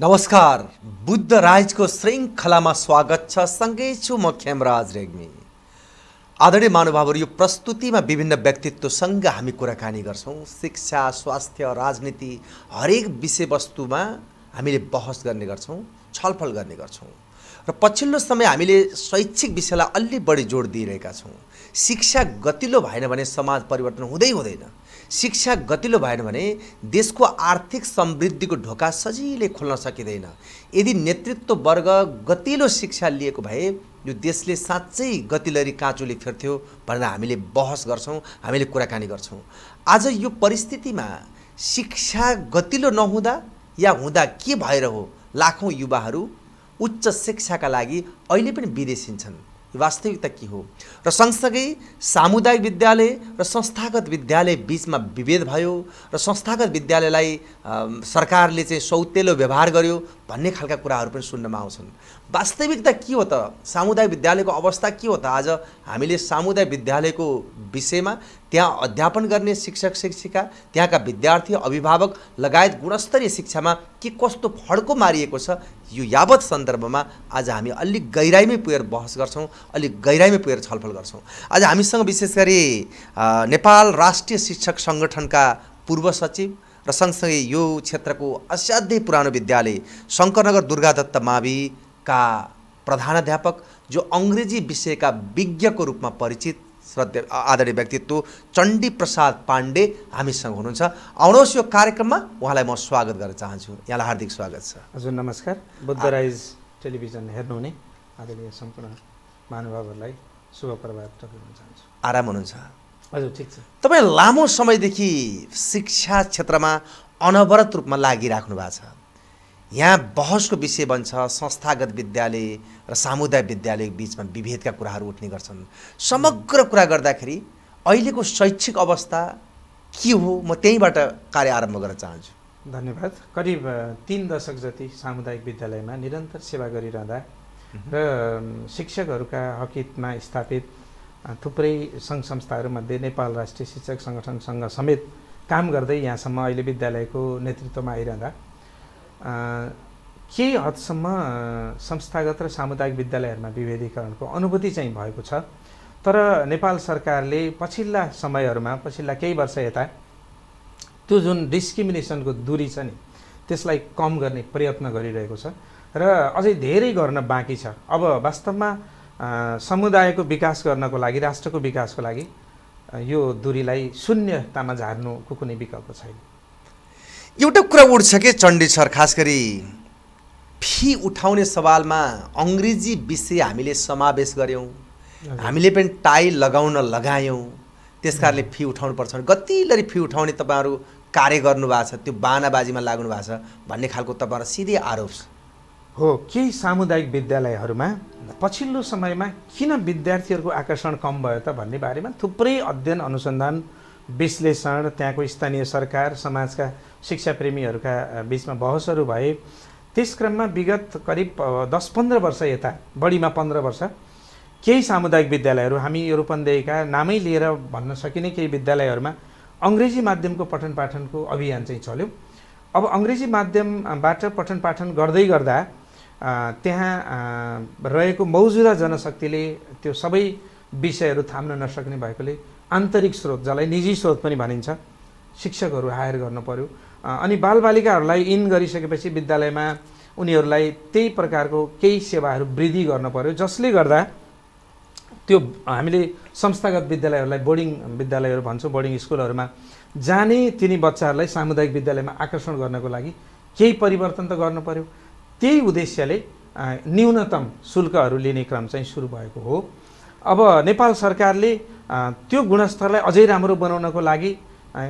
नमस्कार, बुद्धराइज को श्रृंखला में स्वागत छ। सँगै छु म खेमराज रेग्मी। आदरणीय महानुभावहरु, यो प्रस्तुति में विभिन्न व्यक्तित्वसँग हामी कुराकानी गर्छौं। शिक्षा, स्वास्थ्य, राजनीति हरेक विषय वस्तु में हामीले बहस गर्ने गर्छौं, छलफल गर्ने गर्छौं। र पछिल्लो समय हामीले शैक्षिक विषयलाई अलि बढी जोड दिइरहेका छौं। शिक्षा गतिलो भएन भने समाज परिवर्तन हुँदै हुँदैन। शिक्षा गतिलो भएन भने देशको आर्थिक समृद्धिको ढोका सजिलै खोल्न सकिँदैन। यदि नेतृत्व वर्ग गतिलो शिक्षा लिएको भए यो देशले साँच्चै गतिलरी काँचोले फेर्थ्यो भनेर हामीले बहस गर्छौं, हामीले कुराकानी गर्छौं। आज यो परिस्थितिमा शिक्षा गतिलो नहुँदा या हुँदा के भएर हो? लाखौं युवाहरू उच्च शिक्षाका लागि अहिले पनि विदेशिन्छन्। वास्तविकता के हो? र सँगसँगै सामुदायिक विद्यालय र संस्थागत विद्यालय बीचमा विभेद भयो र संस्थागत विद्यालयलाई सरकारले चाहिँ सौतेलो व्यवहार गर्यो भन्ने खालका कुराहरू पनि सुन्नमा आउँछन्। वास्तविकता के हो त? सामुदायिक विद्यालयको अवस्था के हो त? आज हामीले सामुदायिक विद्यालयको विषयमा त्यहाँ अध्यापन गर्ने शिक्षक शिक्षिका, त्यहाँका विद्यार्थी, अभिभावक लगायत गुणस्तरीय शिक्षामा के कस्तो फड्को मारिएको छ, यो यावत सन्दर्भमा आज हामी अलिक गहिराइमै पुगेर बहस गर्छौं, अलिक गहिराइमै पुगेर छलफल गर्छौं। आज हामीसँग विशेष गरी नेपाल राष्ट्रिय शिक्षक संगठनका पूर्व सचिव र सँगसँगै यो क्षेत्रको असाध्यै पुरानो विद्यालय शंकरनगर दुर्गादत्त माविका प्रधानाध्यापक, जो अंग्रेजी विषयका विज्ञको रूपमा परिचित श्रद्धेय आदरणीय व्यक्तित्व चंडी प्रसाद पांडे हामीसँग हुनुहुन्छ। आउनुहोस्, यो कार्यक्रममा उहाँलाई म स्वागत गर्न चाहन्छु। यहाँलाई हार्दिक स्वागत छ। हजुर नमस्कार। बुद्धराइज टेलिभिजन हेर्नुहुने आदरणीय सम्पूर्ण महानुभावहरूलाई शुभ प्रभात गर्न चाहन्छु। आराम हुनुहुन्छ? हजुर ठीक छ। तपाईँ लामो समयदेखि शिक्षा क्षेत्रमा अनवरत रूपमा लागिराख्नु भएको छ। यहाँ बहसको विषय बन्छ संस्थागत विद्यालय र सामुदायिक विद्यालय बीचमा विभेदका कुराहरू उठ्ने गर्छन्। समग्र कुरा गर्दाखेरि अहिलेको शैक्षिक अवस्था के हो? म त्यहीबाट कार्य आरम्भ गर्न चाहन्छु। धन्यवाद। करिब 3 दशक जति सामुदायिक विद्यालयमा निरन्तर सेवा गरिरहँदा र शिक्षकहरूका हकितमा स्थापित थुप्रै सङ्घ संस्थाहरूमध्ये नेपाल राष्ट्रिय शिक्षक संगठनसँग समेत काम गर्दै यहाँसम्म अहिले विद्यालयको नेतृत्वमा आइरहँदा केही हदसम्म संस्थागत र सामुदायिक विद्यालयहरूमा विभेदीकरणको अनुभूति चाहिँ भएको छ। तर नेपाल सरकारले पछिल्ला समयहरूमा, पछिल्ला केही वर्ष यता त्यो जुन डिस्क्रिमिनेसनको दूरी छ नि, त्यसलाई कम गर्ने प्रयत्न गरिरहेको छ र अझै धेरै गर्न बाँकी छ। अब वास्तवमा समुदायको विकास गर्नको लागि, राष्ट्रको विकासको लागि यो दूरीलाई शून्यतामा झार्नुको कुनै विकल्प छैन। एउटा कुरा उठ्छ कि चण्डी सर, खास गरी फी उठाउने सवालमा अंग्रेजी विषय हामीले समावेश गर्यौं, हामीले पनि टाई लगाउन लगायौं, त्यसकारणले फी उठाउनु पर्छ। गतिलरी फी उठाउने तपाईहरु कार्य गर्नु भएको छ, त्यो बानाबाजीमा लाग्नु भएको छ भन्ने खालको तपाईहरु सिधै आरोप हो। केही सामुदायिक विद्यालयहरुमा पछिल्लो समयमा किन विद्यार्थीहरुको आकर्षण कम भयो त भन्ने बारेमा थुप्रै अध्ययन, अनुसन्धान, विश्लेषण, त्यहाँको स्थानीय सरकार, समाजका शिक्षाप्रेमीहरूका बीचमा बहसहरू भए। त्यस क्रममा विगत करिब 10-15 वर्ष यता, बढीमा 15 वर्ष, केही सामुदायिक विद्यालयहरू, हामी रूपन्देहीका नामै लिएर भन्न सकिने केही विद्यालयहरूमा अंग्रेजी माध्यमको पठन पाठनको अभियान चाहिँ चल्यो। अब अंग्रेजी माध्यमबाट पठन पाठन गर्दै गर्दा त्यहाँ रहेको मौजुदा जनशक्तिले त्यो सबै विषयहरू थाम्न नसक्ने भएकोले आन्तरिक स्रोत, जसलाई निजी स्रोत पनि भनिन्छ, शिक्षकहरू हायर गर्नु पर्यो। अनि बालबालिकाहरूलाई इन गरिसकेपछि विद्यालयमा उनीहरूलाई त्यही प्रकारको केही सेवाहरू वृद्धि गर्नु पर्यो, जसले गर्दा त्यो हामीले संस्थागत विद्यालयहरूलाई, बोर्डिङ विद्यालयहरू भन्छौँ, बोर्डिङ स्कुलहरूमा जाने तिनी बच्चाहरूलाई सामुदायिक विद्यालयमा आकर्षण गर्नको लागि केही परिवर्तन त गर्नु पर्यो। त्यही उद्देश्यले न्यूनतम शुल्कहरू लिने क्रम चाहिँ सुरु भएको हो। अब नेपाल सरकारले त्यो गुणस्तरलाई अझै राम्रो बनाउनको लागि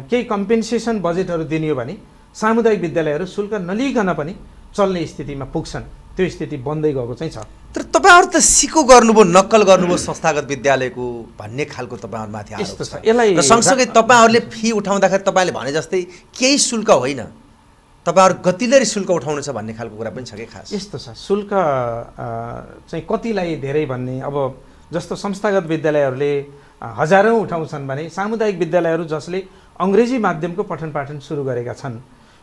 केही कम्पेन्सेसन बजेटहरू दिनियो भने सामुदायिक विद्यालयहरू शुल्क नलिकन पनि चल्ने स्थितिमा पुग्छन्। त्यो स्थिति बन्दै गएको चाहिँ छ। तर तपाईँहरू त सिको गर्नुभयो, नक्कल गर्नुभयो संस्थागत विद्यालयको भन्ने खालको तपाईँहरूमाथि आरोप छ। यसलाई सँगसँगै तपाईँहरूले फी उठाउँदाखेरि तपाईँले भने जस्तै केही शुल्क होइन, तपाईँहरू गतिलरी शुल्क उठाउनु छ भन्ने खालको कुरा पनि छ कि? खास यस्तो छ, शुल्क चाहिँ कतिलाई धेरै भन्ने। अब जस्तो संस्थागत विद्यालयहरूले हजारौं उठाउँछन् भने सामुदायिक विद्यालयहरू, जसले अंग्रेजी माध्यमको पठन पाठन सुरु गरेका छन्,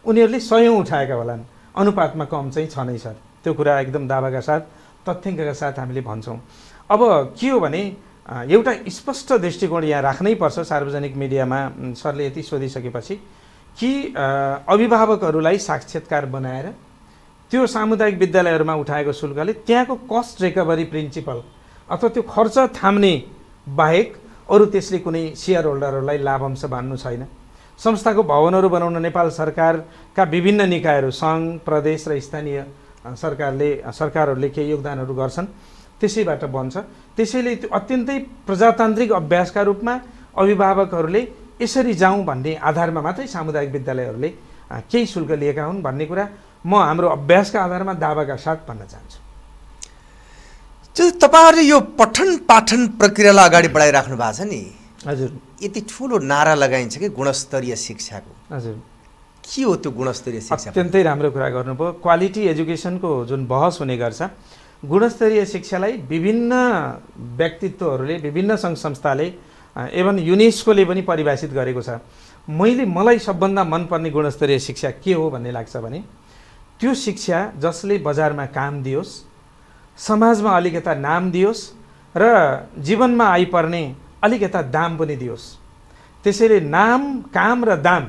उनीहरूले 100 उठाएका होलान्। अनुपात में कम चाहिए तो कुरा एकदम दावा का साथ तथ्यांक का साथ हामीले भन्छौं। अब के हो भने एउटा स्पष्ट दृष्टिकोण यहाँ राख्नै पर्छ सार्वजनिक मिडियामा सरले यति सोधिसकेपछि कि अभिभावकहरूलाई साक्षात्कार बनाएर त्यो सामुदायिक विद्यालयहरूमा उठाएको शुल्कले त्यहाँको कस्ट रिकभरी प्रिन्सिपल अथवा त्यो खर्च थाम्ने बाहेक अरु त्यसले कुनै शेयर होल्डरहरूलाई लाभांश बाँड्नु छैन। संस्थाको भवनहरू बनाउन नेपाल सरकारका विभिन्न निकायहरू संघ प्रदेश र स्थानीय सरकारहरूले केही योगदानहरू गर्छन् त्यसैबाट बन्छ। त्यसैले अत्यन्तै प्रजातान्त्रिक अभ्यासका रूपमा अभिभावकहरूले यसरी जाउँ भन्ने आधारमा मात्रै सामुदायिक विद्यालयहरूले केही शुल्क लिएका हुन् भन्ने कुरा म हाम्रो अभ्यासका आधारमा दावाका साथ भन्न चाहन्छु। जो तपाईहरुले यो पठन पाठन प्रक्रियालाई अगाडि बढाइराख्नु भएको छ नि, हजुर, यति ठूलो नारा लगाइन्छ कि गुणस्तरीय शिक्षाको, हजुर, के हो त्यो गुणस्तरीय शिक्षा? अत्यन्तै राम्रो कुरा गर्नुभयो। क्वालिटी एजुकेसनको जुन बहस हुने गर्छ, गुणस्तरीय शिक्षालाई विभिन्न व्यक्तित्वहरूले विभिन्न संघ संस्थाले एवं युनेस्कोले पनि परिभाषित गरेको छ। मलाई सबभन्दा मनपर्ने गुणस्तरीय शिक्षा के हो भन्ने लाग्छ भने त्यो शिक्षा जसले बजारमा काम दियोस्, समाजमा अलिकता नाम दियोस् र जीवनमा आइपर्ने अलिकता दाम पनि दियोस्। त्यसैले नाम, काम र दाम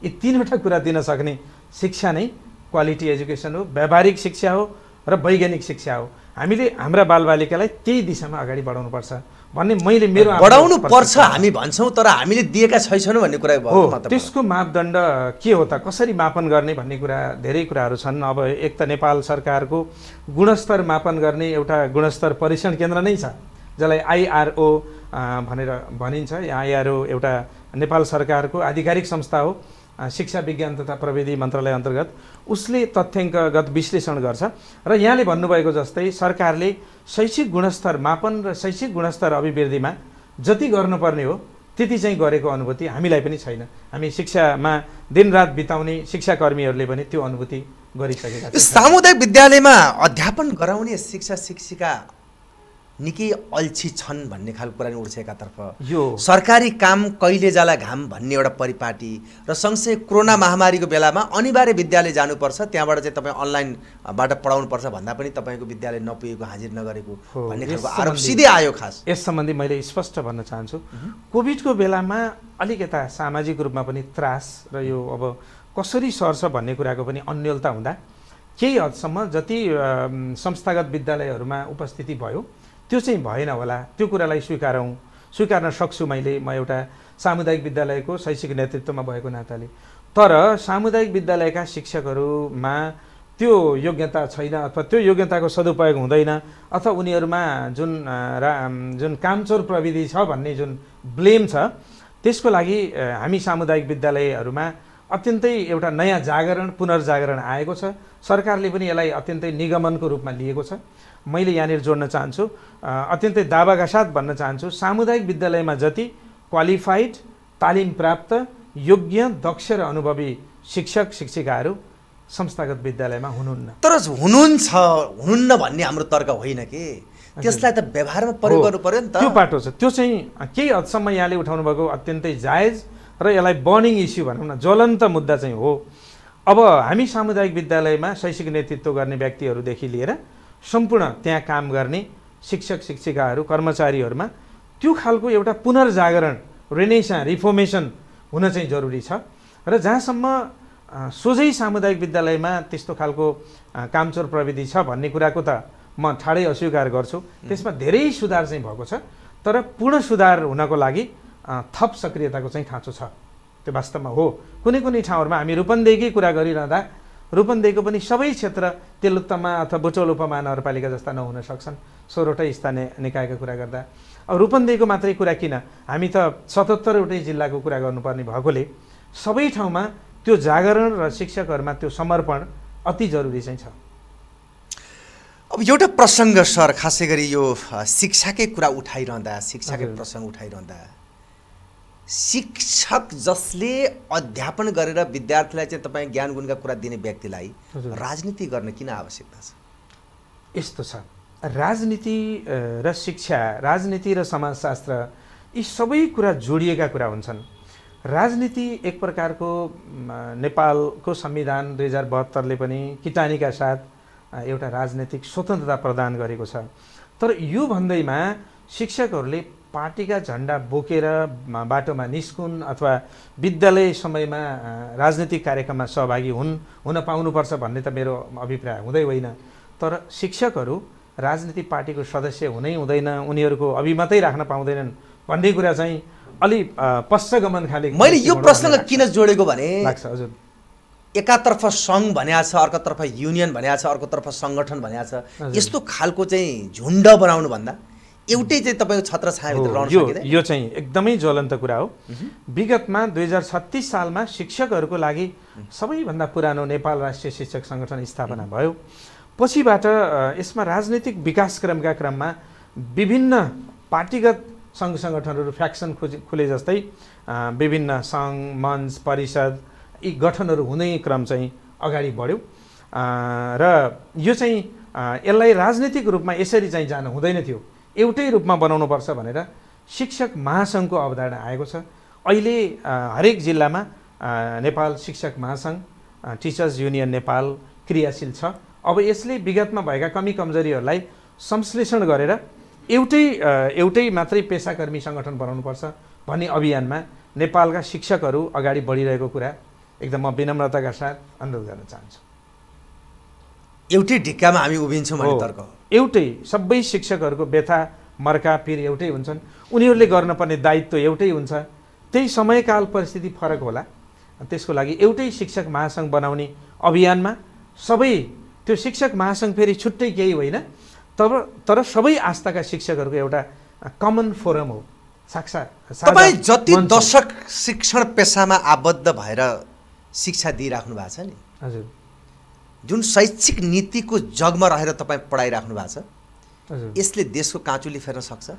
यी तीनवटा कुरा दिन सक्ने शिक्षा नै क्वालिटी एजुकेसन हो, व्यावहारिक शिक्षा हो र वैज्ञानिक शिक्षा हो। हामीले हाम्रा बालबालिकालाई त्यही दिशामा अगाडि बढाउनु पर्छ भन्ने मैले मेरो बढाउनु पर्छ हामी भन्छौँ, तर हामीले दिएका छैनौँ भन्ने कुरा हो। त्यसको मापदण्ड के हो त, कसरी मापन गर्ने भन्ने कुरा धेरै कुराहरू छन्। अब एक त नेपाल सरकारको गुणस्तर मापन गर्ने एउटा गुणस्तर परीक्षण केन्द्र नै छ जसलाई आईआरओ भनेर भनिन्छ। आईआरओ एउटा नेपाल सरकारको आधिकारिक संस्था हो, शिक्षा विज्ञान तथा प्रविधि मन्त्रालय अन्तर्गत उसले तथ्याङ्कगत विश्लेषण गर्छ र यहाँले भन्नुभएको जस्तै सरकारले शैक्षिक गुणस्तर मापन र शैक्षिक गुणस्तर अभिवृद्धिमा जति गर्नुपर्ने हो त्यति चाहिँ गरेको अनुभूति हामीलाई पनि छैन। हामी शिक्षामा दिनरात बिताउने शिक्षाकर्मीहरूले पनि त्यो अनुभूति गरिसकेका छन्। सामुदायिक विद्यालयमा अध्यापन गराउने शिक्षक शिक्षिका निकै अल्छी छन् भन्ने खालको कुरा नि उठ्छ। एकातर्फ यो सरकारी काम कहिले जाला घाम भन्ने एउटा परिपाटी र सँगसँगै कोरोना महामारीको बेलामा अनिवार्य विद्यालय जानुपर्छ, त्यहाँबाट चाहिँ तपाईँ अनलाइनबाट पढाउनुपर्छ भन्दा पनि तपाईँको विद्यालय नपुगेको, हाजिर नगरेको भन्ने खालको आरोप सिधै आयो। खास यस सम्बन्धी मैले स्पष्ट भन्न चाहन्छु, कोभिडको बेलामा अलिकता सामाजिक रूपमा पनि त्रास र यो अब कसरी सर्छ भन्ने कुराको पनि अन्यलता हुँदा केही हदसम्म जति संस्थागत विद्यालयहरूमा उपस्थिति भयो त्यो चाहिँ भएन होला। त्यो कुरालाई स्वीकार्न सक्छु मैले, म एउटा सामुदायिक विद्यालयको शैक्षिक नेतृत्वमा भएको नाताले। तर सामुदायिक विद्यालयका शिक्षकहरूमा त्यो योग्यता छैन अथवा त्यो योग्यताको सदुपयोग हुँदैन अथवा उनीहरूमा जुन कामचोर प्रविधि छ भन्ने जुन ब्लेम छ त्यसको लागि हामी सामुदायिक विद्यालयहरूमा अत्यन्तै एउटा नयाँ जागरण पुनर्जागरण आएको छ। सरकारले पनि यसलाई अत्यन्तै निगमनको रूपमा लिएको छ। मैले यहाँनिर जोड्न चाहन्छु, अत्यन्तै दावाका साथ भन्न चाहन्छु, सामुदायिक विद्यालयमा जति क्वालिफाइड तालिम प्राप्त योग्य दक्ष र अनुभवी शिक्षक शिक्षिकाहरू संस्थागत विद्यालयमा हुनुहुन्न। तर हुनुहुन्न भन्ने हाम्रो तर्क होइन कि, त्यसलाई त व्यवहारमा प्रयोग गर्नु पर्यो नि त। त्यो बाटो छ, त्यो चाहिँ केही हदसम्म यहाँले उठाउनु भएको अत्यन्तै जायज र यसलाई बर्निङ इस्यु भनौँ न, ज्वलन्त मुद्दा चाहिँ हो। अब हामी सामुदायिक विद्यालयमा शैक्षिक नेतृत्व गर्ने व्यक्तिहरूदेखि लिएर सम्पूर्ण त्यहाँ काम गर्ने शिक्षक शिक्षिकाहरू कर्मचारीहरूमा त्यो खालको एउटा पुनर्जागरण रेनेसा रिफर्मेसन हुन चाहिँ जरुरी छ। र जहाँसम्म सोझै सामुदायिक विद्यालयमा त्यस्तो खालको कामचोर प्रविधि छ भन्ने कुराको त म ठाडै अस्वीकार गर्छु, त्यसमा धेरै सुधार चाहिँ भएको छ। तर पूर्ण सुधार हुनको लागि थप सक्रियताको चाहिँ खाँचो छ, त्यो वास्तवमा हो। कुनै कुनै ठाउँहरूमा हामी रूपन्देहीकै कुरा गरिरहँदा रूपन्देहीको पनि सबै क्षेत्र तिलोत्तमा अथवा बुटोल उपमहानगरपालिका जस्ता नहुन सक्छन्, 16 वटै स्थानीय निकायको कुरा गर्दा। अब रूपन्देहीको मात्रै कुरा किन, हामी त 77 वटै जिल्लाको कुरा गर्नुपर्ने भएकोले सबै ठाउँमा त्यो जागरण र शिक्षकहरूमा त्यो समर्पण अति जरुरी चाहिँ छ। अब एउटा प्रसङ्ग सर, खासै गरी यो शिक्षाकै कुरा उठाइरहँदा, शिक्षाकै प्रसङ्ग उठाइरहँदा, शिक्षक जसले अध्यापन गरेर विद्यार्थीलाई चाहिँ तपाईँ ज्ञान गुणका कुरा दिने व्यक्तिलाई राजनीति गर्न किन आवश्यकता छ? यस्तो छ, राजनीति र शिक्षा, राजनीति र समाजशास्त्र यी सबै कुरा जोडिएका कुरा हुन्छन्। राजनीति एक प्रकार को नेपाल को संविधान 2072 ले किटानी का साथ एउटा राजनीतिक स्वतंत्रता प्रदान गरेको छ। तर यो भन्दैमा शिक्षकहरूले पार्टीका झण्डा बोकेर बाटोमा निस्कुन अथवा विद्यालय समयमा राजनीतिक कार्यक्रममा सहभागी हुन पाउनुपर्छ भन्ने त मेरो अभिप्राय हुँदै होइन। तर शिक्षकहरू राजनीतिक पार्टीको सदस्य हुनै हुँदैन, उनीहरूको अभिमतै राख्न पाउँदैनन् भन्ने कुरा चाहिँ अलि पश्चगमन खाले। मैले यो प्रश्नलाई किन जोडेको भने हजुर, एकातर्फ सङ्घ भन्या छ, अर्कोतर्फ युनियन भन्या छ, अर्कोतर्फ संगठन भन्या छ, यस्तो खालको चाहिँ झुण्ड बनाउनु भन्दा एउटै चाहिँ तपाईको छत्र छायाभित्र रहन सकिदैन। यो चाहिँ एकदमै ज्वलन्त कुरा हो। विगतमा 2036 सालमा शिक्षकहरूको लागि सबैभन्दा पुरानो नेपाल राष्ट्रिय शिक्षक संगठन स्थापना भयो। पछिबाट यसमा राजनीतिक विकासक्रमका क्रममा विभिन्न पार्टीगत संघ संगठनहरू फ्याक्सन खुले जस्तै विभिन्न संघ मञ्च परिषद यी गठनहरू हुने क्रम चाहिँ अगाडि बढ्यो र यो चाहिँ यसलाई राजनीतिक रूपमा यसरी चाहिँ जान हुँदैन थियो, एउटै रूपमा बनाउनुपर्छ भनेर शिक्षक महासंघको अवधारणा आएको छ। अहिले हरेक जिल्लामा नेपाल शिक्षक महासंघ टीचर्स यूनियन नेपाल क्रियाशील छ। अब यसले विगतमा भएका कमी कमजोरीहरूलाई संश्लेषण गरेर एउटै मात्रै पेशाकर्मी संगठन बनाउनुपर्छ भन्ने अभियानमा नेपालका शिक्षकहरू अगाडि बढिरहेको कुरा एकदम म विनम्रताका साथ अनुरोध गर्न चाहन्छु। एउटै ढिक्कामा हामी उभिन्छौँ भन्ने तर्क हो। एउटै सबै शिक्षकहरूको व्यथा मर्का पीर एउटै हुन्छन्, उनीहरूले गर्नुपर्ने दायित्व एउटै हुन्छ। त्यही समयकाल परिस्थिति फरक होला, त्यसको लागि एउटै शिक्षक महासंघ बनाउने अभियानमा सबै त्यो शिक्षक महासंघ फेरि छुट्टै केही होइन, तर सबै आस्थाका शिक्षकहरूको एउटा कमन फोरम हो। साक्षात् तपाई जति दशक शिक्षण पेसामा आबद्ध भएर शिक्षा दिइराख्नु भएको छ नि हजुर, जुन शैक्षिक नीतिको जगमा रहेर तपाईँ पढाइराख्नु भएको छ, यसले देशको काँचुली फेर्न सक्छ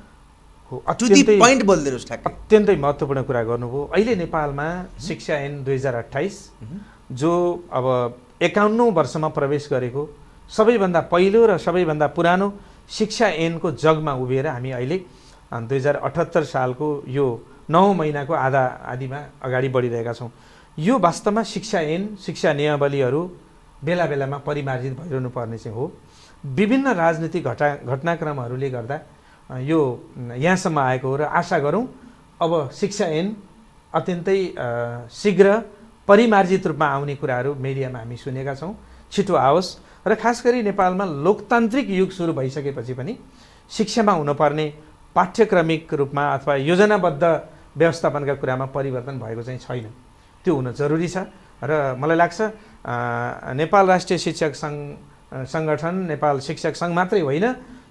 हो। अत्यन्तै पोइन्ट बोल्दिनुस् ठ्याक्कै, अत्यन्तै महत्त्वपूर्ण कुरा गर्नुभयो। अहिले नेपालमा शिक्षा ऐन 2028 जो अब 51 वर्षमा प्रवेश गरेको सबैभन्दा पहिलो र सबैभन्दा पुरानो शिक्षा ऐनको जगमा उभिएर हामी अहिले 2078 सालको यो 9 महिनाको आधीमा अगाडि बढिरहेका छौँ। यो वास्तवमा शिक्षा ऐन शिक्षा नियमावलीहरू बेला बेलामा परिमार्जित भइरहनु पर्ने चाहिँ हो। विभिन्न राजनीतिक घटनाक्रमहरूले गर्दा यो यहाँसम्म आएको हो र आशा गरौँ अब शिक्षा ऐन अत्यन्तै शीघ्र परिमार्जित रूपमा आउने कुराहरू मिडियामा हामी सुनेका छौँ, छिटो आओस्। र खास गरी नेपालमा लोकतान्त्रिक युग सुरु भइसकेपछि पनि शिक्षामा हुनुपर्ने पाठ्यक्रमिक रूपमा अथवा योजनाबद्ध व्यवस्थापनका कुरामा परिवर्तन भएको चाहिँ छैन, त्यो हुन जरुरी छ। र मलाई लाग्छ नेपाल राष्ट्रिय शिक्षक संगठन नेपाल शिक्षक संघ मात्रै होइन,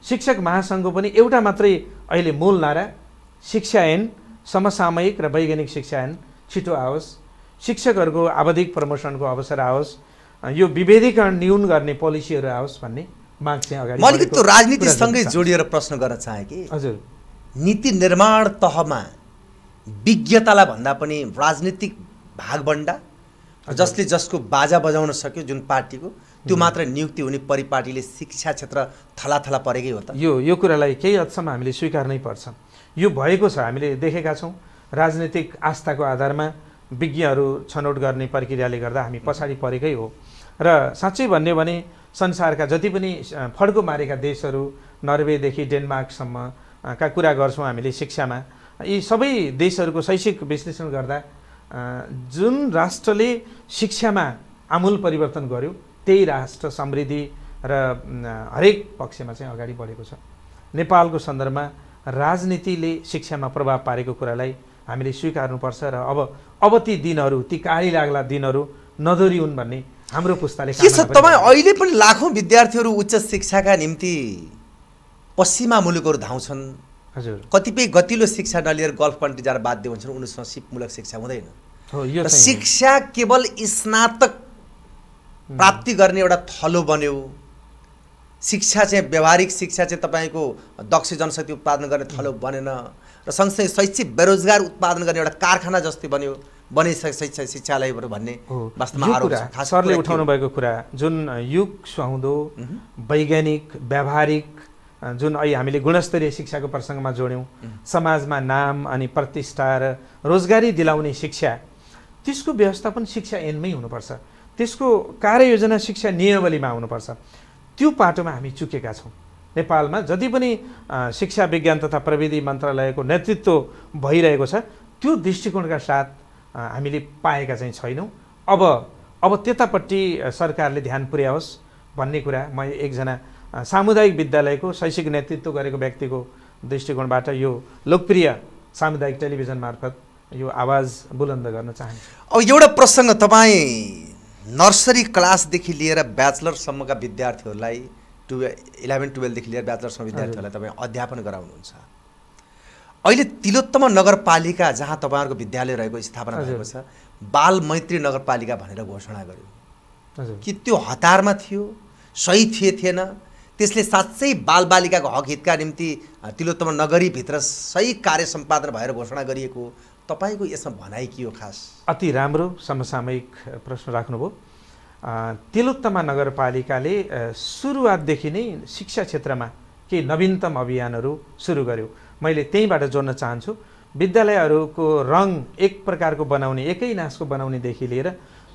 शिक्षक महासंघको पनि एउटा मात्रै अहिले मूल नारा शिक्षा ऐन समसामयिक र वैज्ञानिक शिक्षा ऐन छिटो आओस्, शिक्षकहरूको आवधिक प्रमोसनको अवसर आओस्, यो विभेदीकरण न्यून गर्ने पोलिसीहरू आओस् भन्ने माग चाहिँ अगाडि। मैले त्यो राजनीतिसँगै जोडिएर प्रश्न गर्न चाहे कि हजुर, नीति निर्माण तहमा विज्ञतालाई भन्दा पनि राजनीतिक भागबण्डा, जसले जसको बाजा बजाउन सक्यो जुन पार्टीको त्यो मात्र नियुक्ति हुने परिपाटीले शिक्षा क्षेत्र थलाथला परेकै हो त। यो कुरालाई केही हदसम्म हामीले स्वीकार्नै पर्छ। यो भएको छ, हामीले देखेका छौँ। राजनीतिक आस्थाको आधारमा विज्ञहरू छनौट गर्ने प्रक्रियाले गर्दा हामी पछाडि परेकै हो। र साँच्चै भन्ने भने संसारका जति पनि फड्को मारेका देशहरू नर्वेदेखि डेनमार्कसम्म का कुरा गर्छौँ हामीले शिक्षामा, यी सबै देशहरूको शैक्षिक विश्लेषण गर्दा जुन राष्ट्रले शिक्षामा आमूल परिवर्तन गर्यो त्यही राष्ट्र समृद्धि र हरेक पक्षमा चाहिँ अगाडि बढेको छ। नेपालको सन्दर्भमा राजनीतिले शिक्षामा प्रभाव पारेको कुरालाई हामीले स्वीकार्नुपर्छ र अब ती दिनहरू, ती काली लाग्ला दिनहरू नदोरिउन् भन्ने हाम्रो पुस्ताले के छ। तपाईँ अहिले पनि लाखौँ विद्यार्थीहरू उच्च शिक्षाका निम्ति पश्चिमा मुलुकहरू धाउँछन् हजुर, कतिपय गतिलो शिक्षा नलिएर गल्फ कन्ट्री जान बाध्य हुन्छन्, उनीहरूसँग सिपमूलक शिक्षा हुँदैन। र शिक्षा केवल स्नातक प्राप्ति गर्ने एउटा थलो बन्यो, शिक्षा चाहिँ व्यावहारिक शिक्षा चाहिँ तपाईँको दक्ष जनशक्ति उत्पादन गर्ने थलो बनेन र सँगसँगै शैक्षिक बेरोजगार उत्पादन गर्ने एउटा कारखाना जस्तै बन्यो शिक्षालयहरू भन्ने वास्तवमा आरोप छ। खास सरले उठाउनु भएको कुरा जुन युग सुहाउँदो वैज्ञानिक व्यावहारिक जुन अहिले हामीले गुणस्तरीय शिक्षाको प्रसंगमा जोड्यौं, समाजमा नाम अनि प्रतिष्ठा र रोजगारी दिलाउने शिक्षा, त्यसको व्यवस्थापन शिक्षा ऐनमै हुनुपर्छ, त्यसको कार्ययोजना शिक्षा नियमावलीमा हुनुपर्छ। त्यो पाटोमा हामी चुकेका छौं। नेपालमा जति पनि शिक्षा विज्ञान तथा प्रविधि मन्त्रालयको नेतृत्व भइरहेको छ, त्यो दृष्टिकोणका साथ हामीले पाएका चाहिँ छैनौं। अब त्यतापट्टि सरकारले ध्यान पुर्याओस् भन्ने कुरा म एकजना सामुदायिक विद्यालयको शैक्षिक नेतृत्व गरेको व्यक्तिको दृष्टिकोणबाट यो लोकप्रिय सामुदायिक टेलिभिजन मार्फत यो आवाज बुलन्द गर्न चाहन्छु। अब एउटा प्रसंग, तपाईं नर्सरी क्लासदेखि लिएर ब्याचलरसम्मका विद्यार्थीहरूलाई 11-12 देखि लिएर ब्याचलरसम्म विद्यार्थीहरूलाई तपाईँ अध्यापन गराउनुहुन्छ। अहिले तिलोत्तमा नगरपालिका जहाँ तपाईँहरूको विद्यालय रहेको स्थापना भएको छ, बाल मैत्री नगरपालिका भनेर घोषणा गर्यो कि त्यो हतारमा थियो, सही थिएन? त्यसले साँच्चै बालबालिकाको हक हितका निम्ति तिलोत्तमा नगरी भित्र सही कार्य सम्पादन भएर घोषणा गरिएको, तपाईको यसमा भनाइ के हो? खास अति राम्रो समसामयिक प्रश्न राख्नुभयो। तिलोत्तमा नगरपालिकाले सुरुवातदेखि नै शिक्षा क्षेत्रमा केही नवीनतम अभियानहरू सुरु गर्यो। मैले त्यहीबाट जोड्न चाहन्छु, विद्यालयहरूको रङ एक प्रकारको बनाउने, एकै नासको बनाउनेदेखि लिएर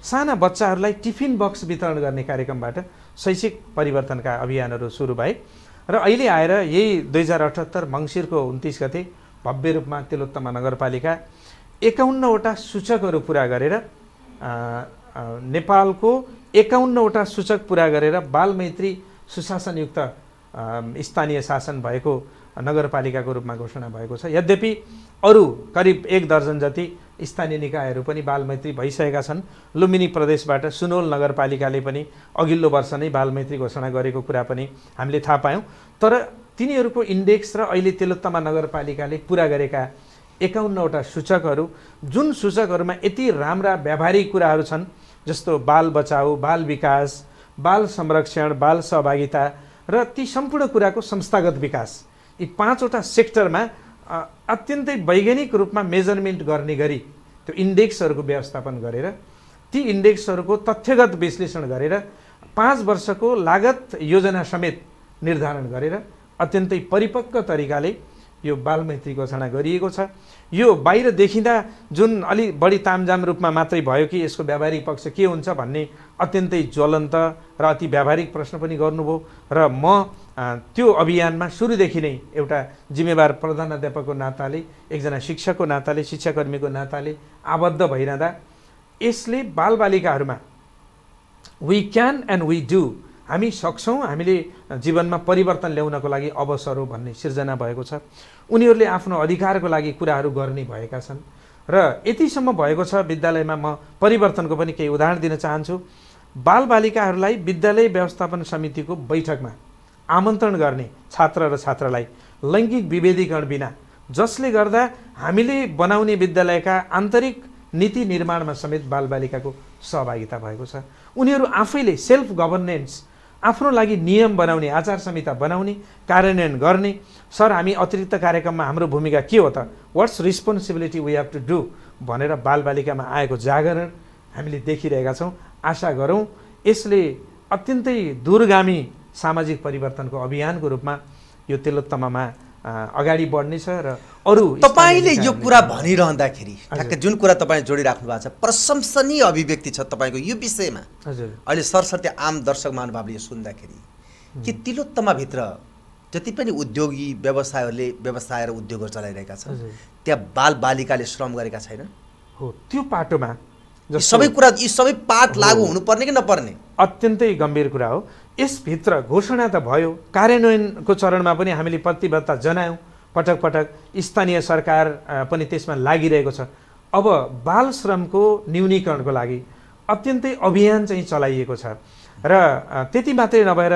साना बच्चाहरूलाई टिफिन बक्स वितरण गर्ने कार्यक्रमबाट शैक्षिक परिवर्तनका अभियानहरू सुरु भए र अहिले आएर यही 2078 मंसिरको 29 गते भव्य रूपमा तिलोत्तमा नगरपालिका 51 वटा सूचकहरू पूरा गरेर नेपालको 51 वटा सूचक पूरा गरेर बालमैत्री सुशासनयुक्त स्थानीय शासन भएको नगरपालिकाको रूपमा घोषणा भएको छ। यद्यपि अरू करिब 1 दर्जन जति स्थानीय निकायहरू पनि बालमैत्री भइसकेका छन्। लुम्बिनी प्रदेशबाट सुनोल नगरपालिकाले पनि अघिल्लो वर्ष नै बालमैत्री घोषणा गरेको कुरा पनि हामीले थाहा पायौं। तर तिनीहरूको इन्डेक्स र अहिले तिलोत्तमा नगरपालिकाले पूरा गरेका 51 वटा सूचकहरू, जुन सूचकहरूमा यति राम्रा व्यावहारिक कुराहरू छन् जस्तो बाल बचाऊ, बाल विकास, बाल संरक्षण, बाल सहभागिता र ती सम्पूर्ण कुराको संस्थागत विकास, यी 5 वटा सेक्टरमा अत्यन्तै वैज्ञानिक रूपमा मेजरमेन्ट गर्ने गरी त्यो इन्डेक्सहरूको व्यवस्थापन गरेर, ती इन्डेक्सहरूको तथ्यगत विश्लेषण गरेर 5 वर्षको लागत योजना समेत निर्धारण गरेर अत्यन्तै परिपक्व तरिकाले यो बालमैत्री घोषणा गरिएको छ। यो बाहिर देखिँदा जुन अलि बढी तामझाम रूपमा मात्रै भयो कि यसको व्यावहारिक पक्ष के हुन्छ भन्ने अत्यन्तै ज्वलन्त र अति व्यावहारिक प्रश्न पनि गर्नुभयो र म त्यो अभियानमा सुरुदेखि नै एउटा जिम्मेवार प्रधानाध्यापकको नाताले, एकजना शिक्षकको नाताले, शिक्षाकर्मीको नाताले आबद्ध भइरहँदा यसले बालबालिकाहरूमा we can and we do, हामी सक्छौं, हामीले जीवनमा परिवर्तन ल्याउनको लागि अवसर हो भन्ने सिर्जना भएको छ। उनीहरूले आफ्नो अधिकारको लागि कुराहरू गर्ने भएका छन् र यतिसम्म भएको छ। विद्यालयमा म परिवर्तनको पनि केही उदाहरण दिन चाहन्छु। बालबालिकाहरूलाई विद्यालय व्यवस्थापन समितिको बैठकमा आमन्त्रण गर्ने छात्र र छात्रालाई लैङ्गिक विभेदीकरण बिना, जसले गर्दा हामीले बनाउने विद्यालयका आन्तरिक नीति निर्माणमा समेत बालबालिकाको सहभागिता भएको छ। उनीहरू आफैले सेल्फ गभर्नेन्स, आफ्नो लागि नियम बनाउने, आचार संहिता बनाउने, कार्यान्वयन गर्ने। सर, हामी अतिरिक्त कार्यक्रममा हाम्रो भूमिका के हो त, what's responsibility we have to do भनेर बालबालिकामा आएको जागरण हामीले देखिरहेका छौं। आशा गरौं यसले अत्यन्तै दूरगामी सामाजिक परिवर्तनको अभियानको रूपमा यो तिलोत्तमामा अगाडि बढ्नेछ। र अरू तपाईले यो कुरा भनिरहँदाखेरि ठ्याक्कै जुन कुरा तपाईले जोडिराख्नु भएको छ, प्रशंसनीय अभिव्यक्ति छ तपाईको यो विषयमा। अहिले सरसर्ती आम दर्शक महानुभावले यो सुन्दाखेरि कि तिलोत्तमाभित्र जति पनि उद्योगी व्यवसायहरूले व्यवसाय र उद्योगहरू चलाइरहेका छन्, त्यहाँ बालबालिकाले श्रम गरेका छैनन्? हो, त्यो पाटोमा सबै कुरा, यी सबै पाठ लागू हुनुपर्ने कि नपर्ने अत्यन्तै गम्भीर कुरा हो। यसभित्र घोषणा त भयो, कार्यान्वयनको चरणमा पनि हामीले प्रतिबद्धता जनायौं, पटक पटक स्थानीय सरकार पनि त्यसमा लागिरहेको छ। अब बाल श्रमको न्यूनीकरणको लागि अत्यन्तै अभियान चाहिँ चलाइएको छ र त्यति मात्रै नभएर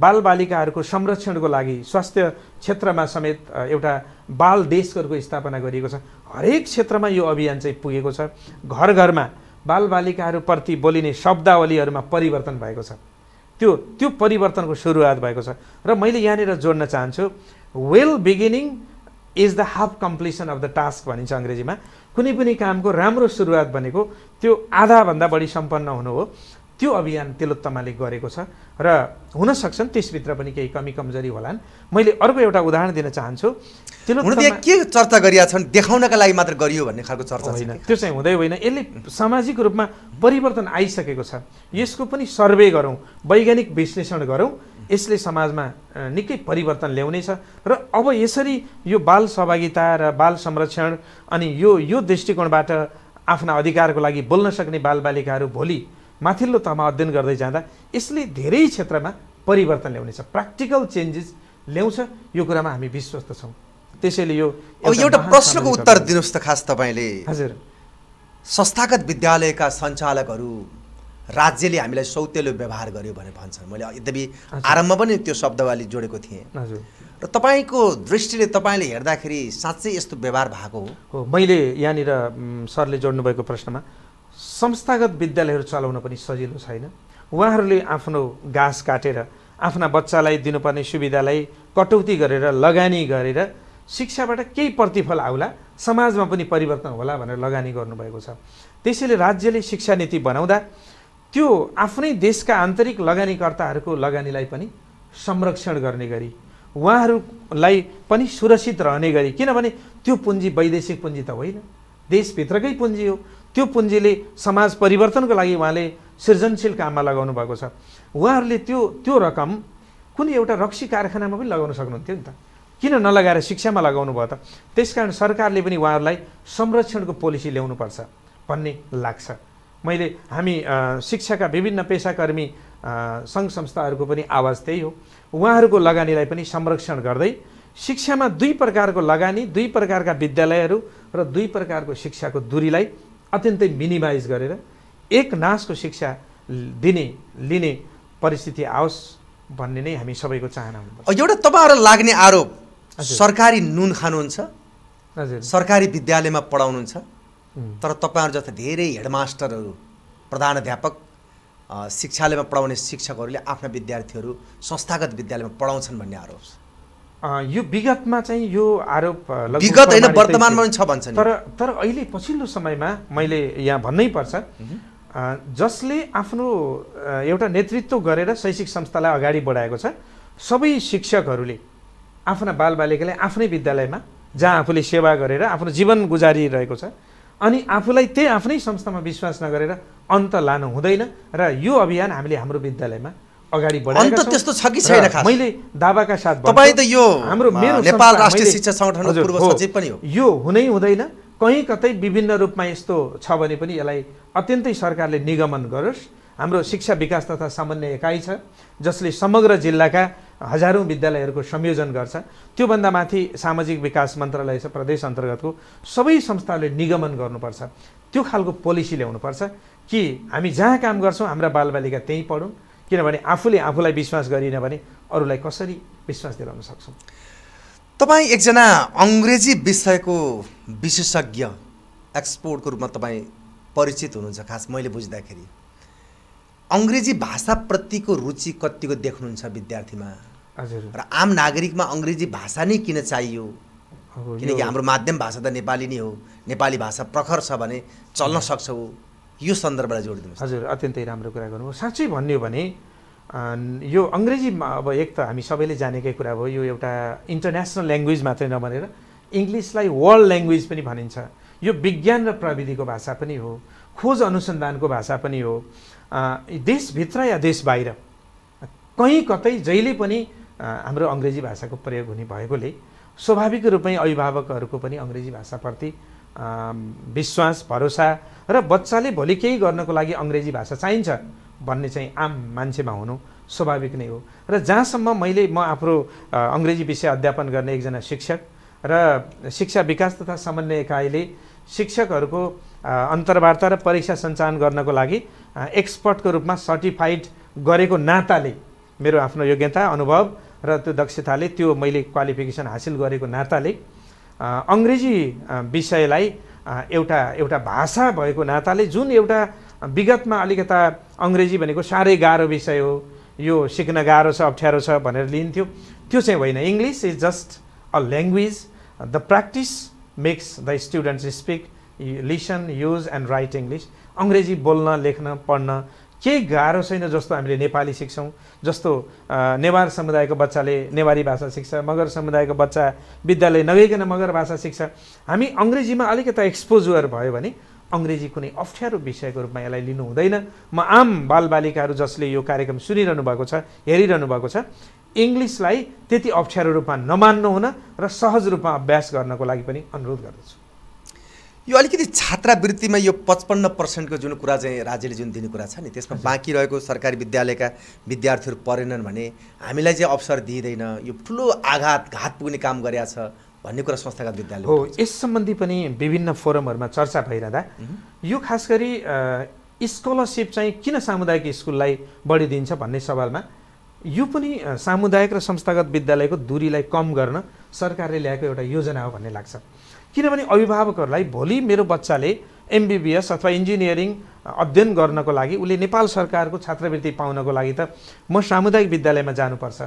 बालबालिकाहरूको संरक्षणको लागि स्वास्थ्य क्षेत्रमा समेत एउटा बाल डेस्कहरूको स्थापना गरिएको छ। हरेक क्षेत्रमा यो अभियान चाहिँ पुगेको छ। घर घरमा बालबालिकाहरूप्रति बोलिने शब्दावलीहरूमा परिवर्तन भएको छ। त्यो परिवर्तनको सुरुवात भएको छ। र मैले यहाँनिर जोड्न चाहन्छु, well beginning is the half completion of the task भनिन्छ अंग्रेजीमा। कुनै पनि कामको राम्रो सुरुवात भनेको त्यो आधाभन्दा बढी सम्पन्न हुनु हो। त्यो अभियान तिलोत्तमाले गरेको छ र हुन सक्छन् त्यसभित्र पनि केही कमी कमजोरी होलान्। मैले अर्को एउटा उदाहरण दिन चाहन्छु। तिलोत्तमा के चर्चा गरिया छन् देखाउनका लागि मात्र गरियो भन्ने खालको चर्चा छैन, त्यो चाहिँ हुँदै होइन। यसले सामाजिक रूपमा परिवर्तन आइसकेको छ, यसको पनि सर्वे गरौँ, वैज्ञानिक विश्लेषण गरौँ, यसले समाजमा निकै परिवर्तन ल्याउनेछ। र अब यसरी यो बाल सहभागिता र बाल संरक्षण अनि यो दृष्टिकोणबाट आफ्ना अधिकारको लागि बोल्न सक्ने बालबालिकाहरू भोलि माथिल्लो तहमा अध्ययन गर्दै जाँदा यसले धेरै क्षेत्रमा परिवर्तन ल्याउनेछ, प्र्याक्टिकल चेन्जेस ल्याउँछ। यो कुरामा हामी विश्वस्त छौँ। त्यसैले यो एउटा प्रश्नको उत्तर दिनुहोस् त, खास तपाईँले। हजुर, संस्थागत विद्यालयका सञ्चालकहरू राज्यले हामीलाई सौतेलो व्यवहार गर्यो भनेर भन्छन्। मैले यद्यपि आरम्भ पनि त्यो शब्दवाली जोडेको थिएँ। हजुर, र तपाईँको दृष्टिले तपाईँले हेर्दाखेरि साँच्चै यस्तो व्यवहार भएको हो? मैले यहाँनिर सरले जोड्नुभएको प्रश्नमा संस्थागत विद्यालयहरू चलाउन पनि सजिलो छैन। उहाँहरूले आफ्नो घाँस काटेर आफ्ना बच्चालाई दिनुपर्ने सुविधालाई कटौती गरेर लगानी गरेर शिक्षाबाट केही प्रतिफल आउला, समाजमा पनि परिवर्तन होला भनेर लगानी गर्नुभएको छ। त्यसैले राज्यले शिक्षा नीति बनाउँदा त्यो आफ्नै देशका आन्तरिक लगानीकर्ताहरूको लगानीलाई पनि संरक्षण गर्ने गरी उहाँहरूलाई पनि सुरक्षित रहने गरी, किनभने त्यो पुँजी वैदेशिक पुँजी त होइन, देशभित्रकै पुँजी हो। त्यो पुँजीले समाज परिवर्तनको लागि उहाँले सृजनशील काममा लगाउनु भएको छ। उहाँहरूले त्यो रकम कुनै एउटा रक्सी कारखानामा पनि लगाउन सक्नुहुन्थ्यो नि त, किन नलगाएर शिक्षामा लगाउनु भयो त? त्यसकारण सरकारले पनि उहाँहरूलाई संरक्षणको पोलिसी ल्याउनुपर्छ भन्ने लाग्छ। मैले हामी शिक्षाका विभिन्न पेसाकर्मी सङ्घ संस्थाहरूको पनि आवाज त्यही हो, उहाँहरूको लगानीलाई पनि संरक्षण गर्दै शिक्षामा दुई प्रकारको लगानी, दुई प्रकारका विद्यालयहरू र दुई प्रकारको शिक्षाको दूरीलाई अत्यन्तै मिनिमाइज गरेर एक नासको शिक्षा दिने लिने परिस्थिति आओस् भन्ने नै हामी सबैको चाहना हुन्छ। एउटा तपाईँहरू लाग्ने आरोप सरकारी नुन खानुहुन्छ, सरकारी विद्यालयमा पढाउनुहुन्छ, तर तपाईँहरू जस्ता धेरै हेडमास्टरहरू प्रधानाध्यापक शिक्षालयमा पढाउने शिक्षकहरूले आफ्ना विद्यार्थीहरू संस्थागत विद्यालयमा पढाउँछन् भन्ने आरोप छ। यो विगतमा चाहिँ यो आरोप विगत हैन, वर्तमानमा पनि छ भन्छन्। तर अहिले पछिल्लो समयमा मैले यहाँ भन्नै पर्छ, जसले आफ्नो एउटा नेतृत्व गरेर शैक्षिक संस्थालाई अगाडि बढाएको छ, सबै शिक्षकहरूले आफ्ना बालबालिकालाई आफ्नै विद्यालयमा जहाँ आफूले सेवा गरेर आफ्नो जीवन गुजारिरहेको छ अनि आफूलाई त्यही आफ्नै संस्थामा विश्वास नगरेर अन्त लानु हुँदैन। र यो अभियान हामीले हाम्रो विद्यालयमा अगाडि बढाएका छौं। त्यस्तो छ कि छैन खास? मैले दावाका साथ तपाई त यो हाम्रो नेपाल राष्ट्रिय शिक्षक संगठनको पूर्व सचिव पनि हो। यो हुनै हुँदैन, कहीँ कतै विभिन्न रूपमा यस्तो छ भने पनि यसलाई अत्यन्तै सरकारले निगमन गरोस्। हाम्रो शिक्षा विकास तथा समन्वय एकाइ छ जसले समग्र जिल्लाका हजारौं विद्यालयहरूको संयोजन गर्छ। त्योभन्दा माथि सामाजिक विकास मन्त्रालय छ, प्रदेश अन्तर्गतको सबै संस्थाहरूले निगमन गर्नुपर्छ, त्यो खालको पोलिसी ल्याउनुपर्छ कि हामी जहाँ काम गर्छौं हाम्रा बालबालिका त्यहीँ पढौँ, किनभने आफूले आफूलाई विश्वास गरिन भने अरूलाई कसरी विश्वास दिलाउन सक्छौँ? तपाईँ एकजना अङ्ग्रेजी विषयको विशेषज्ञ एक्सपोर्टको रूपमा तपाईँ परिचित हुनुहुन्छ। खास मैले बुझ्दाखेरि अङ्ग्रेजी भाषाप्रतिको रुचि कतिको देख्नुहुन्छ विद्यार्थीमा? हजुर, र आम नागरिकमा अङ्ग्रेजी भाषा नै किन चाहियो? किनकि हाम्रो माध्यम भाषा त नेपाली नै हो, नेपाली भाषा प्रखर छ भने चल्न सक्छ। यो सन्दर्भलाई जोड दिनुहोस्। हजुर, अत्यन्तै राम्रो कुरा गर्नु। साँच्चै भन्ने हो भने यो अङ्ग्रेजीमा अब एक त हामी सबैले जानेकै कुरा हो, यो एउटा इन्टरनेसनल ल्याङ्ग्वेज मात्रै नभनेर इङ्ग्लिसलाई वर्ल्ड ल्याङ्ग्वेज पनि भनिन्छ। यो विज्ञान र प्रविधिको भाषा पनि हो, खोज अनुसन्धानको भाषा पनि हो। देशभित्र या देश बाहिर कहीँ कतै जहिले पनि हाम्रो अङ्ग्रेजी भाषाको प्रयोग हुने भएकोले स्वाभाविक रूपमै अभिभावकहरूको पनि अङ्ग्रेजी भाषाप्रति विश्वास, भरोसा र बच्चाले भोलि केही गर्नको लागि अङ्ग्रेजी भाषा चाहिन्छ भन्ने चाहिँ आम मान्छेमा हुनु स्वाभाविक नै हो। र जहाँसम्म म आफ्नो अङ्ग्रेजी विषय अध्यापन गर्ने एकजना शिक्षक र शिक्षा विकास तथा समन्वय एकाइले शिक्षकहरूको अन्तर्वार्ता र परीक्षा सञ्चालन गर्नको लागि एक्सपर्टको रूपमा सर्टिफाइड गरेको नाताले मेरो आफ्नो योग्यता, अनुभव र त्यो दक्षताले, त्यो मैले क्वालिफिकेसन हासिल गरेको नाताले अङ्ग्रेजी विषयलाई एउटा भाषा भएको नाताले जुन एउटा विगतमा अलिकता अङ्ग्रेजी भनेको साह्रै गाह्रो विषय हो, यो सिक्न गाह्रो छ, अप्ठ्यारो छ भनेर लिइन्थ्यो, त्यो चाहिँ होइन। English is just a language, the practice makes the students speak, listen, use and write English. अङ्ग्रेजी बोल्न, लेख्न, पढ्न, केही गाह्रो छैन। जस्तो हामीले नेपाली सिक्छौं, जस्तो नेवार समुदायको बच्चाले नेवारी भाषा सिक्छ, मगर समुदायको बच्चा विद्यालय नगइकन मगर भाषा सिक्छ। हामी अंग्रेजीमा अलिकति एक्सपोजर भयो भने अंग्रेजी कुनै अप्ठ्यारो विषयको रूपमा यसलाई लिनु हुँदैन। म आम बालबालिकाहरू जसले यो कार्यक्रम सुनिरहनु भएको छ, हेरिरहनु भएको छ, इंग्लिशलाई त्यति अप्ठ्यारो रूपमा नमान्नु हुन र सहज रूपमा अभ्यास गर्नको लागि पनि अनुरोध गर्दछु। यो अलिकति छात्रवृत्तिमा यो 55% को जुन कुरा चाहिँ राज्यले जुन दिने कुरा छ नि, त्यसमा बाँकी रहेको सरकारी विद्यालयका विद्यार्थीहरू पढेनन् भने हामीलाई चाहिँ अवसर दिइदैन, यो ठुलो आघात घात पुग्ने काम गरेका छ भन्ने कुरा संस्थागत विद्यालय हो। यस सम्बन्धी पनि विभिन्न फोरमहरुमा चर्चा भइरहँदा यो खास गरी स्कलरशिप चाहिँ किन सामुदायिक स्कूललाई बढी दिन्छ भन्ने सवालमा यो पनि सामुदायिक र संस्थागत विद्यालयको दूरीलाई कम गर्न सरकारले ल्याएको एउटा योजना हो भन्ने लाग्छ। किनभने अभिभावकहरूलाई भोलि मेरो बच्चाले एमबीबीएस अथवा इन्जिनियरिङ अध्ययन गर्नको लागि उले नेपाल सरकारको छात्रवृत्ति पाउनको लागि त म सामुदायिक विद्यालयमा जानुपर्छ,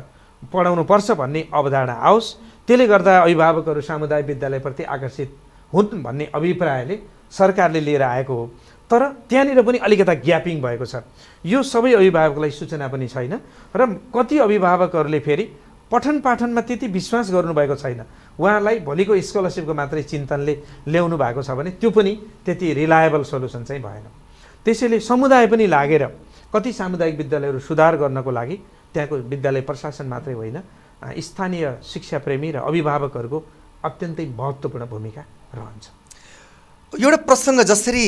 पढाउनुपर्छ भन्ने अवधारणा आओस्। त्यसले गर्दा अभिभावकहरू सामुदायिक विद्यालयप्रति आकर्षित हुन् भन्ने अभिप्रायले सरकारले लिएर आएको हो। तर त्यहाँनिर पनि अलिकता ग्यापिङ भएको छ, यो सबै अभिभावकलाई सूचना पनि छैन र कति अभिभावकहरूले फेरि पठन पाठनमा त्यति विश्वास गर्नुभएको छैन। उहाँलाई भोलिको स्कलरशिपको मात्रै चिन्तनले ल्याउनु भएको छ भने त्यो पनि त्यति रिलायबल सोलुसन चाहिँ भएन। त्यसैले समुदाय पनि लागेर कति सामुदायिक विद्यालयहरू सुधार गर्नको लागि त्यहाँको विद्यालय प्रशासन मात्रै होइन, स्थानीय शिक्षाप्रेमी र अभिभावकहरूको अत्यन्तै महत्त्वपूर्ण भूमिका रहन्छ। एउटा प्रसङ्ग जसरी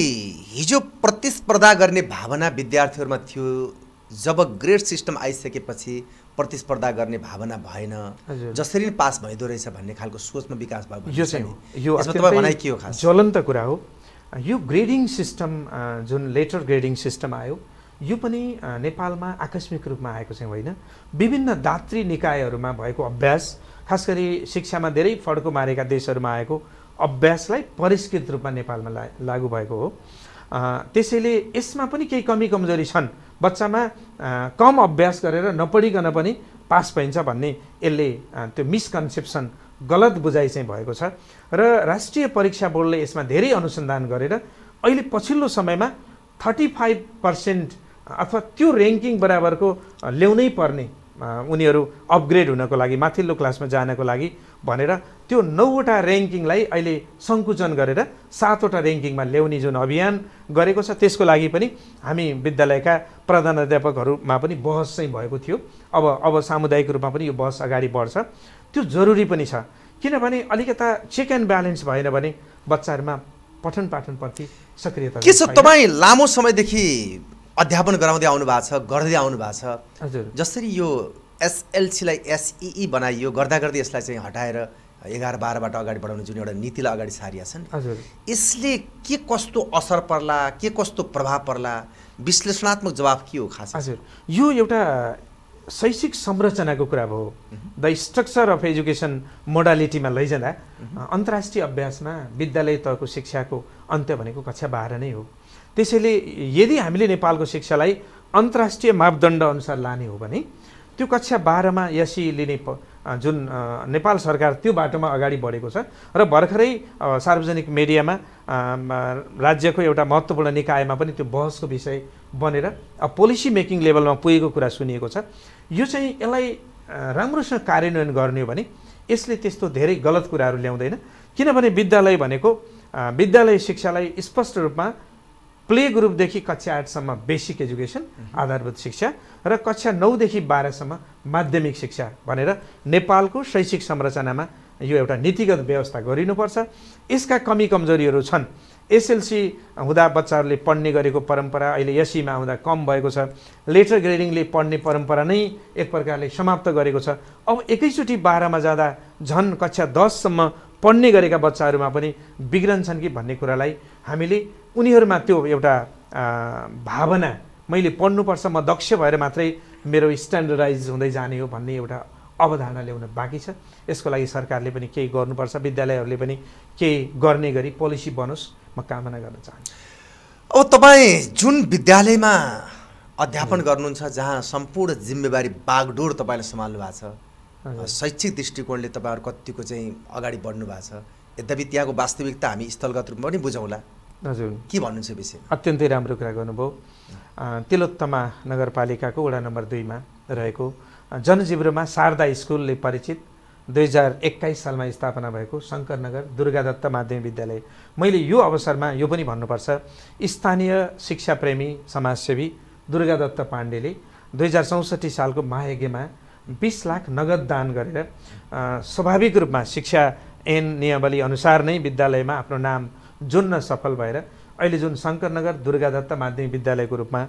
हिजो प्रतिस्पर्धा गर्ने भावना विद्यार्थीहरूमा थियो, जब ग्रेड सिस्टम आइसकेपछि प्रतिस्पर्धा गर्ने भावना भएन, जसरी पास भइदो रहेछ भन्ने खालको सोचमा विकास भयो। यो चाहिँ यो तपाईं भनाइ के हो? खास ज्वलन्त कुरा हो। यो ग्रेडिङ सिस्टम जुन लेटर ग्रेडिङ सिस्टम आयो यो पनि नेपालमा आकस्मिक रूपमा आएको चाहिँ होइन, विभिन्न दात्री निकायहरूमा भएको अभ्यास, खास गरी शिक्षामा धेरै फड्को मारेका देशहरूमा आएको अभ्यासलाई परिष्कृत रूपमा नेपालमा लागू भएको हो। त्यसैले यसमा पनि केही कमी कमजोरी छन्। बच्चामा कम अभ्यास गरेर नपढिकन पनि पास पाइन्छ भन्ने यसले त्यो मिसकन्सेप्सन, गलत बुझाइ चाहिँ भएको छ। र राष्ट्रिय परीक्षा बोर्डले यसमा धेरै अनुसन्धान गरेर अहिले पछिल्लो समयमा 35% अथवा त्यो र्याङ्किङ बराबरको ल्याउनै पर्ने उनीहरू अपग्रेड हुनको लागि, माथिल्लो क्लासमा जानको लागि भनेर त्यो 9वटा र्याङ्किङलाई अहिले सङ्कुचन गरेर 7वटा र्याङ्किङमा ल्याउने जुन अभियान गरेको छ, त्यसको लागि पनि हामी विद्यालयका प्रधानाध्यापकहरूमा पनि बहस चाहिँ भएको थियो। अब सामुदायिक रूपमा पनि यो बहस अगाडि बढ्छ, त्यो जरुरी पनि छ। किनभने अलिकता चेक एन्ड ब्यालेन्स भएन भने बच्चाहरूमा पठन पाठनप्रति सक्रियता के छ? तपाईँ लामो समयदेखि अध्यापन गराउँदै आउनु भएको छ, गर्दै आउनु भएको छ। हजुर। जसरी यो एसएलसीलाई एसईई बनाइयो, गर्दा गर्दै यसलाई चाहिँ हटाएर 11-12बाट अगाडि बढाउने जुन एउटा नीतिलाई अगाडि सारिया छन्, यसले के कस्तो असर पर्ला, के कस्तो प्रभाव पर्ला, विश्लेषणात्मक जवाब के हो खास? हजुर, यो एउटा शैक्षिक संरचनाको कुरा भयो। द स्ट्रक्चर अफ एजुकेसन मोडालिटीमा लैजाँदा अन्तर्राष्ट्रिय अभ्यासमा विद्यालय तहको शिक्षाको अन्त्य भनेको कक्षा 12 नै हो। त्यसैले यदि हामीले नेपालको शिक्षालाई अन्तर्राष्ट्रिय मापदण्ड अनुसार लाने हो भने त्यो कक्षा 12मा यसै लिने जुन नेपाल सरकार त्यो बाटोमा अगाडि बढेको छ। र भर्खरै सार्वजनिक मिडियामा राज्यको एउटा महत्त्वपूर्ण निकायमा पनि त्यो बहसको विषय बनेर पोलिसी मेकिङ लेभलमा पुगेको कुरा सुनिएको छ। यो चाहिँ यसलाई राम्रोसँग कार्यान्वयन गर्ने हो भने यसले त्यस्तो धेरै गलत कुराहरू ल्याउँदैन। किनभने विद्यालय भनेको विद्यालय शिक्षालाई स्पष्ट रूपमा प्ले ग्रुपदेखि कक्षा 8सम्म बेसिक एजुकेसन आधारभूत शिक्षा र कक्षा 9 देखि 12सम्म माध्यमिक शिक्षा भनेर नेपालको शैक्षिक संरचनामा यो एउटा नीतिगत व्यवस्था गरिनुपर्छ। यसका कमी कमजोरीहरू छन्। एसएलसी हुँदा बच्चाहरूले पढ्ने गरेको परम्परा अहिले एसईमा आउँदा कम भएको छ। लेटर ग्रेडिङले पढ्ने परम्परा नै एक प्रकारले समाप्त गरेको छ। अब एकैचोटि 12मा जाँदा झन् कक्षा 10सम्म पढ्ने गरेका बच्चाहरूमा पनि बिग्रन्छन् कि भन्ने कुरालाई हामीले उनीहरूमा त्यो एउटा भावना, मैले पढ्नुपर्छ, म दक्ष भएर मात्रै मेरो स्ट्यान्डर्डाइज हुँदै जाने हो भन्ने एउटा अवधारणा ल्याउन बाँकी छ। यसको लागि सरकारले पनि केही गर्नुपर्छ, विद्यालयहरूले पनि केही गर्ने गरी पोलिसी बनोस्, म कामना गर्न चाहन्छु। अब तपाईँ जुन विद्यालयमा अध्यापन गर्नुहुन्छ, जहाँ सम्पूर्ण जिम्मेवारी बागडोर तपाईँले सम्हाल्नु भएको छ, शैक्षिक दृष्टिकोणले तपाईँहरू कतिको चाहिँ अगाडि बढ्नु भएको छ, यद्यपि त्यहाँको वास्तविकता हामी स्थलगत रूपमा पनि बुझौँला, के अत्यन्तै राम्रो कुरा गर्नुभयो। तिलोत्तमा नगरपालिकाको वडा नम्बर 2 मा रहेको जनजिब्रोमा शारदा स्कुलले परिचित 2021 सालमा स्थापना भएको शंकरनगर दुर्गादत्त माध्यमिक विद्यालय। मैले यो अवसरमा यो पनि भन्नुपर्छ, स्थानीय शिक्षा प्रेमी समाजसेवी दुर्गादत्त पाण्डेले 2064 सालको महायज्ञमा 20 लाख नगद दान गरेर स्वाभाविक रूपमा शिक्षा ऐन नियमावली अनुसार नै विद्यालयमा आफ्नो नाम जोड्न सफल भएर अहिले जुन शंकरनगर दुर्गादत्त माध्यमिक विद्यालयको रूपमा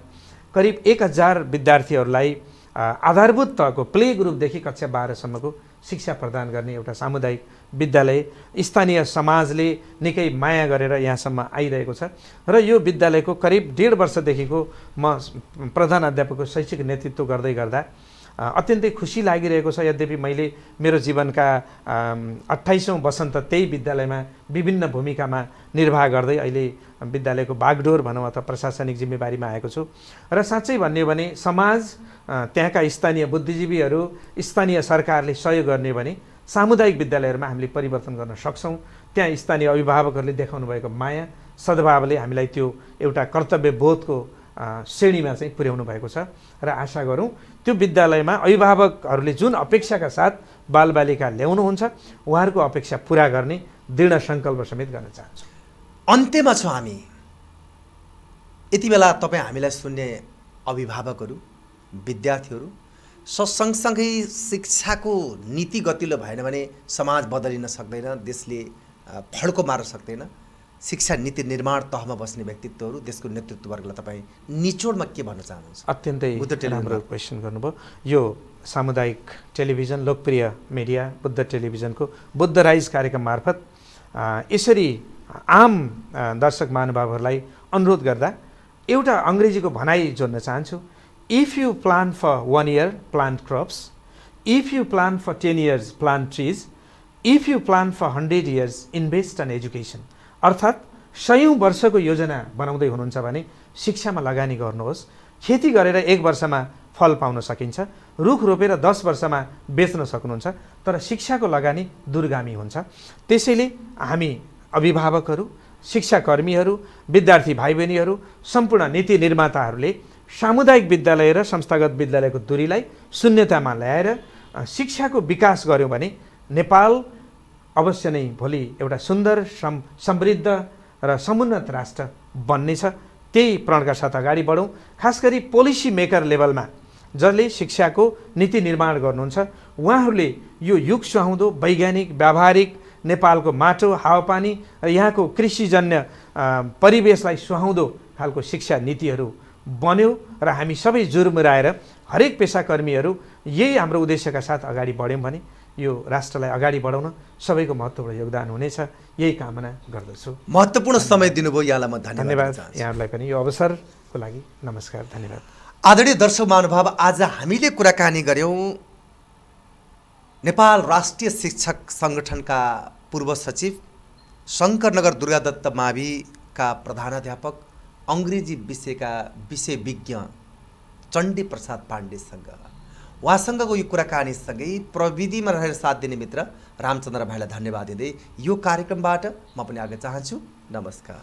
करिब 1000 विद्यार्थीहरूलाई आधारभूत तहको प्ले ग्रुपदेखि कक्षा 12 सम्मको शिक्षा प्रदान गर्ने एउटा सामुदायिक विद्यालय स्थानीय समाजले निकै माया गरेर यहाँसम्म आइरहेको छ। र यो विद्यालयको करिब 1.5 वर्षदेखिको म प्रधान अध्यापकको शैक्षिक नेतृत्व गर्दै गर्दा अत्यन्तै खुसी लागिरहेको छ। यद्यपि मैले मेरो जीवनका 28औं वसन्त त्यही विद्यालयमा विभिन्न भूमिकामा निर्वाह गर्दै अहिले विद्यालयको बागडोर भनौँ अथवा प्रशासनिक जिम्मेवारीमा आएको छु। र साँच्चै भन्ने भने समाज, त्यहाँका स्थानीय बुद्धिजीवीहरू, स्थानीय सरकारले सहयोग गर्ने भने सामुदायिक विद्यालयहरुमा हामीले परिवर्तन गर्न सक्छौं। त्यहाँ स्थानीय अभिभावकहरूले देखाउनु भएको माया सद्भावले हामीलाई त्यो एउटा कर्तव्य बोधको श्रेणीमा चाहिँ पुर्याउनु भएको छ। र आशा गरौं त्यो विद्यालयमा अभिभावकहरूले जुन अपेक्षाका साथ बालबालिका ल्याउनु हुन्छ उहाँहरूको अपेक्षा पूरा गर्ने दृढ संकल्प समेत गर्न चाहन्छु। अन्त्यमा छ हामी, यति बेला तपाई हामीलाई सुन्ने अभिभावकहरू, विद्यार्थीहरू, सँगसँगै शिक्षाको नीति गतिलो भएन भने समाज बदलिन सक्दैन, देशले फड्को मार्न सक्दैन। शिक्षा नीति निर्माण तहमा बस्ने व्यक्तित्वहरू, देशको नेतृत्व वर्गलाई तपाई निचोडमा के भन्न चाहनुहुन्छ? अत्यन्तै राम्रो क्वेशन गर्नुभयो। यो सामुदायिक टेलिभिजन, लोकप्रिय मिडिया बुद्ध टेलिभिजनको बुद्धराइज कार्यक्रम मार्फत यसरी आम दर्शक महानुभावहरूलाई अनुरोध गर्दा एउटा अंग्रेजीको भनाई जोड्न चाहन्छु। If you plant for 1 year, plant crops. If you plant for 10 years, plant trees. If you plant for 100 years, invest in education. अर्थात् 100 वर्षको योजना बनाउँदै हुनुहुन्छ भने शिक्षामा लगानी गर्नुहोस्। खेती गरेर 1 वर्षमा फल पाउन सकिन्छ, रुख रोपेर 10 वर्षमा बेच्न सक्नुहुन्छ, तर शिक्षाको लगानी दूरगामी हुन्छ। त्यसैले हामी अभिभावकहरू, शिक्षाकर्मीहरू, विद्यार्थी भाइबहिनीहरू, सम्पूर्ण नीति निर्माताहरूले सामुदायिक विद्यालय र संस्थागत विद्यालयको दूरीलाई शून्यतामा ल्याएर शिक्षाको विकास गर्यो भने नेपाल अवश्य नै भोलि एउटा सुन्दर, समृद्ध र समुन्नत राष्ट्र बन्नेछ। त्यही प्रणका साथ अगाडि बढौं। खास गरी पोलिसी मेकर लेभलमा जसले शिक्षाको नीति निर्माण गर्नुहुन्छ उहाँहरूले यो युग सुहाउँदो वैज्ञानिक, व्यावहारिक नेपालको माटो, हावापानी र यहाँको कृषिजन्य परिवेशलाई सुहाउँदो खालको शिक्षा नीतिहरू बन्यो र हामी सबै जुर्मुराएर हरेक पेशाकर्मीहरू यही हाम्रो उद्देश्यका साथ अगाडि बढ्यौं भने यो राष्ट्रलाई अगाडि बढाउन सबैको महत्त्वपूर्ण योगदान हुनेछ, यही कामना गर्दछु। महत्त्वपूर्ण समय दिनुभयो, यहाँलाई म धन्यवाद। यहाँलाई पनि यो अवसरको लागि नमस्कार, धन्यवाद। आदरणीय दर्शक महानुभाव, आज हामीले कुराकानी गर्यौं नेपाल राष्ट्रिय शिक्षक संगठनका पूर्व सचिव, शंकरनगर दुर्गादत्त माविका प्रधानाध्यापक, अंग्रेजी विषयका विषयविज्ञ चंडी प्रसाद पांडेसँग, उहाँसँगको यो कुराकानीसँगै प्रविधिमा रहेर साथ दिने मित्र रामचन्द्र भाइलाई धन्यवाद दिँदै यो कार्यक्रमबाट म पनि आग्रह चाहन्छु। नमस्कार।